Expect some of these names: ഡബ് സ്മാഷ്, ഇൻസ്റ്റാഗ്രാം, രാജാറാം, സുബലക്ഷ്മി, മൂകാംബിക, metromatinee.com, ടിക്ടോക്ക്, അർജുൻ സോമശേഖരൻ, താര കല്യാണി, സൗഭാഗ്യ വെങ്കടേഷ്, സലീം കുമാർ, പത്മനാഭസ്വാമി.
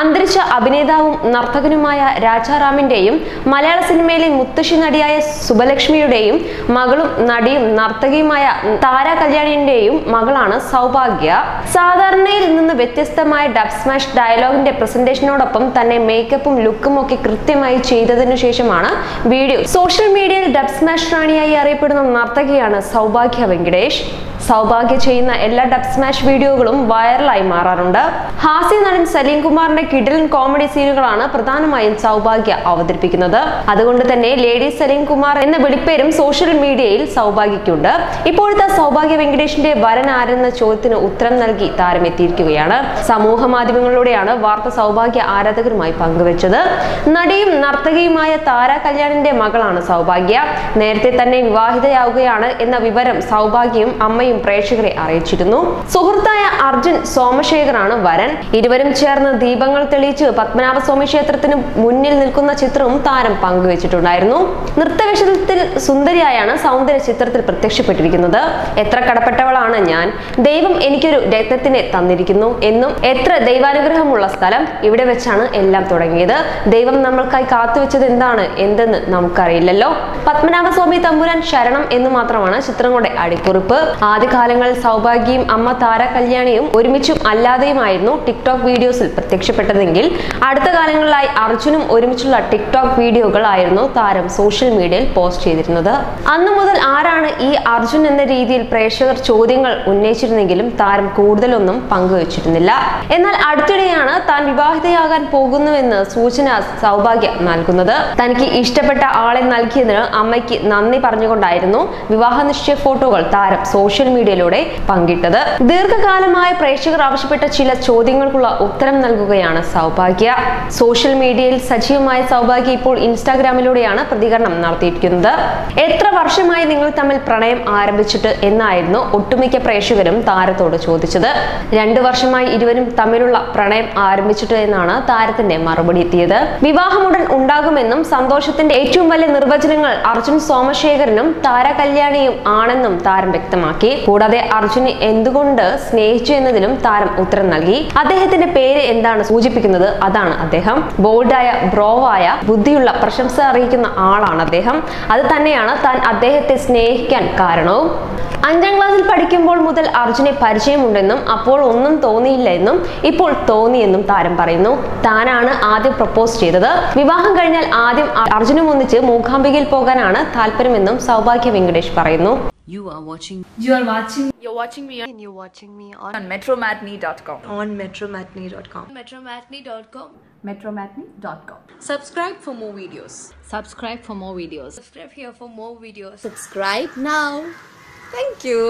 അന്തരിച്ച അഭിനേതാവും നർത്തകനുമായ രാജാറാമിന്റെയും മലയാള സിനിമയിലെ മുത്തശ്ശി നടിയായ സുബലക്ഷ്മിയുടെയും മകളും നടിയും നർത്തകിയുമായ താര കല്യാണിന്റെയും മകളാണ് സൗഭാഗ്യ. സാധാരണയിൽ നിന്ന് വ്യത്യസ്തമായ ഡബ് സ്മാഷ് ഡയലോഗിന്റെ പ്രസന്റേഷനോടൊപ്പം തന്നെ മേക്കപ്പും ലുക്കും ഒക്കെ കൃത്യമായി ചെയ്തതിനു ശേഷമാണ് വീഡിയോ. സോഷ്യൽ മീഡിയയിൽ ഡബ് സ്മാഷ് റാണിയായി അറിയപ്പെടുന്ന നർത്തകിയാണ് സൗഭാഗ്യ വെങ്കടേഷ്. സൗഭാഗ്യ ചെയ്യുന്ന എല്ലാ ഡബ് സ്മാഷ് വീഡിയോകളും വൈറലായി മാറാറുണ്ട്. ഹാസ്യ നടൻ സലീം കുമാറിന്റെ കിടിലൻ കോമഡി സീനുകളാണ് പ്രധാനമായും സൗഭാഗ്യ അവതരിപ്പിക്കുന്നത്. അതുകൊണ്ട് തന്നെ ലേഡി സലീം കുമാർ എന്ന വിളിപ്പേരും സോഷ്യൽ മീഡിയയിൽ സൗഭാഗ്യക്കുണ്ട്. ഇപ്പോഴത്തെ സൗഭാഗ്യ വെങ്കടേഷിന്റെ വരൻ ആരെന്ന ചോദ്യത്തിന് ഉത്തരം നൽകി താരമെത്തിയിരിക്കുകയാണ്. സമൂഹ മാധ്യമങ്ങളിലൂടെയാണ് വാർത്ത സൗഭാഗ്യ ആരാധകരുമായി പങ്കുവച്ചത്. നടിയും നർത്തകിയുമായ താര കല്യാണിന്റെ മകളാണ് സൗഭാഗ്യ. നേരത്തെ തന്നെ വിവാഹിതയാവുകയാണ് എന്ന വിവരം സൗഭാഗ്യയും അമ്മയും പ്രേക്ഷകരെ അറിയിച്ചിരുന്നു. സുഹൃത്തായ അർജുൻ സോമശേഖറാണ് വരൻ. ഇരുവരും ചേർന്ന് ദീപങ്ങൾ തെളിയിച്ച് പത്മനാഭസ്വാമി ക്ഷേത്രത്തിന് മുന്നിൽ നിൽക്കുന്ന ചിത്രവും താരം പങ്കുവച്ചിട്ടുണ്ടായിരുന്നു. നൃത്തവേഷത്തിൽ സുന്ദരിയായാണ് സൗന്ദര്യ ചിത്രത്തിൽ പ്രത്യക്ഷപ്പെട്ടിരിക്കുന്നത്. എത്ര കടപ്പെട്ടവളാണ് ഞാൻ, ദൈവം എനിക്കൊരു രത്നത്തിനെ തന്നിരിക്കുന്നു എന്നും എത്ര ദൈവാനുഗ്രഹമുള്ള സ്ഥലം, ഇവിടെ വെച്ചാണ് എല്ലാം തുടങ്ങിയത്, ദൈവം നമ്മൾക്കായി കാത്തുവെച്ചത് എന്താണ് എന്തെന്ന് നമുക്കറിയില്ലല്ലോ, പത്മനാഭസ്വാമി തമ്പുരാൻ ശരണം എന്ന് മാത്രമാണ് ചിത്രങ്ങളുടെ അടിക്കുറിപ്പ്. ആദ്യകാലങ്ങളിൽ സൗഭാഗ്യയും അമ്മ താര കല്യാണിയും ഒരുമിച്ചും അല്ലാതെയുമായിരുന്നു ടിക്ടോക്ക് വീഡിയോസിൽ പ്രത്യക്ഷപ്പെട്ടതെങ്കിൽ അടുത്ത കാലങ്ങളിലായി അർജുനും ഒരുമിച്ചുള്ള ടിക്ടോക്ക് വീഡിയോകൾ ആയിരുന്നു താരം സോഷ്യൽ മീഡിയയിൽ പോസ്റ്റ് ചെയ്തിരുന്നത്. അന്നു മുതൽ ആരാണ് ഈ അർജുൻ എന്ന രീതിയിൽ പ്രേക്ഷകർ ചോദ്യങ്ങൾ ഉന്നയിച്ചിരുന്നെങ്കിലും താരം കൂടുതലൊന്നും പങ്കുവച്ചിരുന്നില്ല. എന്നാൽ അടുത്തിടെയാണ് താൻ വിവാഹിതയാകാൻ പോകുന്നുവെന്ന് സൂചന സൗഭാഗ്യ നൽകുന്നത്. തനിക്ക് ഇഷ്ടപ്പെട്ട ആളെ നൽകിയതിന് അമ്മയ്ക്ക് നന്ദി പറഞ്ഞുകൊണ്ടായിരുന്നു വിവാഹ നിശ്ചയ ഫോട്ടോകൾ താരം സോഷ്യൽ മീഡിയയിലൂടെ പങ്കിട്ടത്. ദീർഘകാലമായി പ്രേക്ഷകർ ആവശ്യപ്പെട്ട ചില ചോദ്യങ്ങൾക്കുള്ള ഉത്തരം നൽകുകയാണ് സൗഭാഗ്യ. സോഷ്യൽ മീഡിയയിൽ സജീവമായ സൗഭാഗ്യ ഇപ്പോൾ ഇൻസ്റ്റാഗ്രാമിലൂടെയാണ് പ്രതികരണം നടത്തിയിരിക്കുന്നത്. എത്ര വർഷമായി നിങ്ങൾ തമ്മിൽ പ്രണയം ആരംഭിച്ചിട്ട് എന്നായിരുന്നു ഒട്ടുമിക്ക പ്രേക്ഷകരും താരത്തോട് ചോദിച്ചത്. 2 വർഷമായി ഇരുവരും തമ്മിലുള്ള പ്രണയം ആരംഭിച്ചിട്ട് എന്നാണ് താരത്തിന്റെ മറുപടി എത്തിയത്. വിവാഹമുടൻ ഉണ്ടാകുമെന്നും സന്തോഷത്തിന്റെ ഏറ്റവും വലിയ നിർവചനങ്ങൾ അർജുൻ സോമശേഖരനും താര കല്യാണിയും ആണെന്നും താരം വ്യക്തമാക്കി. കൂടാതെ അർജുനെ എന്തുകൊണ്ട് സ്നേഹിച്ചു എന്നതിലും താരം ഉത്തരം നൽകി. അദ്ദേഹത്തിന്റെ പേര് എന്താണ് സൂചിപ്പിക്കുന്നത്, അതാണ് അദ്ദേഹം. ബോൾഡായ ബ്രോവായ ബുദ്ധിയുള്ള പ്രശംസ അറിയിക്കുന്ന ആളാണ് അദ്ദേഹം. അത് തന്നെയാണ് താൻ അദ്ദേഹത്തെ സ്നേഹിക്കാൻ കാരണവും. 5ാം ക്ലാസ്സിൽ പഠിക്കുമ്പോൾ മുതൽ അർജുനെ പരിചയമുണ്ടെന്നും അപ്പോൾ ഒന്നും തോന്നിയില്ല എന്നും ഇപ്പോൾ തോന്നിയെന്നും താരം പറയുന്നു. താനാണ് ആദ്യം പ്രപ്പോസ് ചെയ്തത്. വിവാഹം കഴിഞ്ഞാൽ ആദ്യം അർജുനും ഒന്നിച്ച് മൂകാംബികയിൽ പോകാനാണ് താല്പര്യമെന്നും സൗഭാഗ്യ വെങ്കടേഷ് പറയുന്നു. You are watching me on metromatinee.com. metromatinee.com. Subscribe for more videos. Subscribe here for more videos. Subscribe now. Thank you.